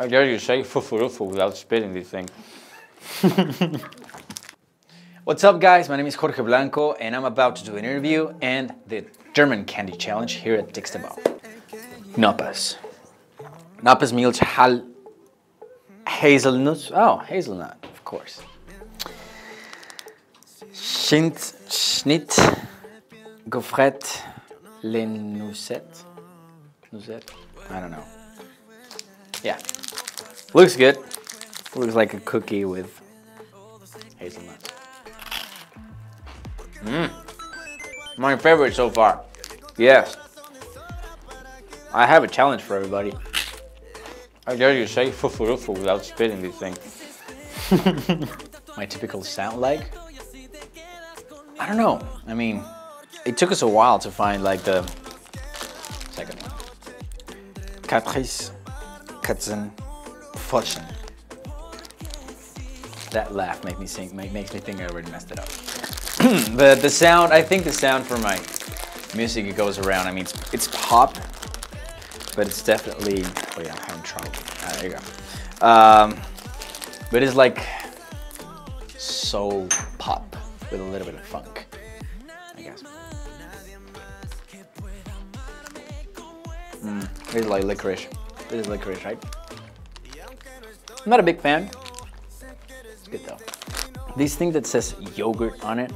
How dare you say fufurufu without spitting this thing. What's up guys, my name is Jorge Blanco and I'm about to do an interview and the German candy challenge here at Tixtabar. Knoppers. Knoppers Milch Hazelnuts. Oh, hazelnut, of course. Schindt, Schnit, Gofret, Lenuset. I don't know. Yeah. Looks good. Looks like a cookie with hazelnut. Mmm. My favorite so far. Yes. I have a challenge for everybody. How dare you say fufurufu without spitting this thing. My typical sound like? I don't know. I mean, it took us a while to find like the second one. Katris, Katzen, Fortune. That laugh makes me think I already messed it up. But the sound, I think the sound for my music, it goes around. I mean, it's pop, but it's definitely, oh yeah, I'm having trouble. Ah, there you go. But it's like soul pop with a little bit of funk, I guess. It's like licorice. It is licorice, right? I'm not a big fan. It's good though. This thing that says yogurt on it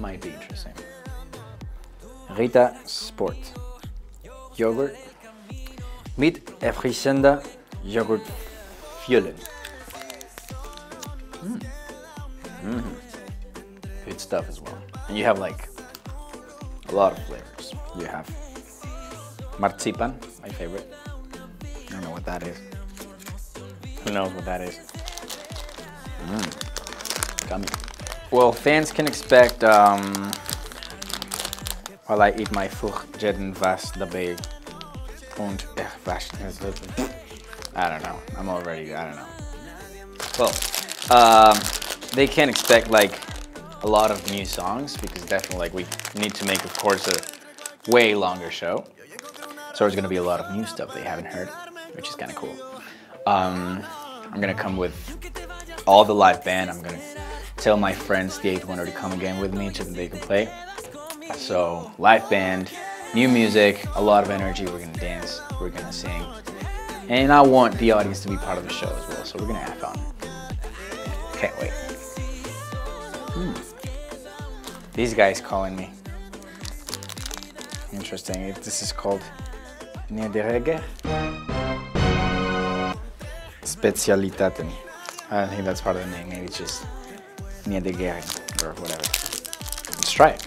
might be interesting. Rita Sport. Yogurt. Mit erfrischender Joghurt füllen. Good stuff as well. And you have like a lot of flavors. You have Marzipan, my favorite. I don't know what that is. Who knows what that is? Gummy. Well, fans can expect while I eat my Frucht jeden was dabei und was. I don't know. I'm already. I don't know. Well, they can expect like a lot of new songs because definitely like we need to make, of course, a way longer show. So there's gonna be a lot of new stuff they haven't heard, which is kind of cool. I'm gonna come with all the live band. I'm gonna tell my friends, the 8th Wonder, to come again with me so that they can play. So live band, new music, a lot of energy. We're gonna dance, we're gonna sing. And I want the audience to be part of the show as well, so we're gonna have fun. Can't wait. These guys calling me. Interesting, this is called Niedegei. Spezialitaten. I don't think that's part of the name, maybe it's just Niedegei or whatever. Let's try it.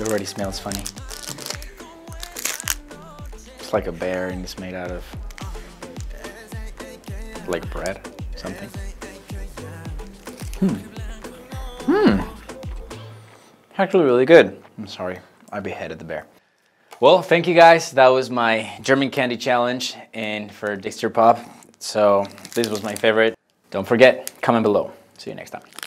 It already smells funny. It's like a bear and it's made out of like bread, something. Actually really good. I'm sorry, I beheaded the bear. Well, thank you guys. That was my German candy challenge and for Digster Pop. So this was my favorite. Don't forget, comment below. See you next time.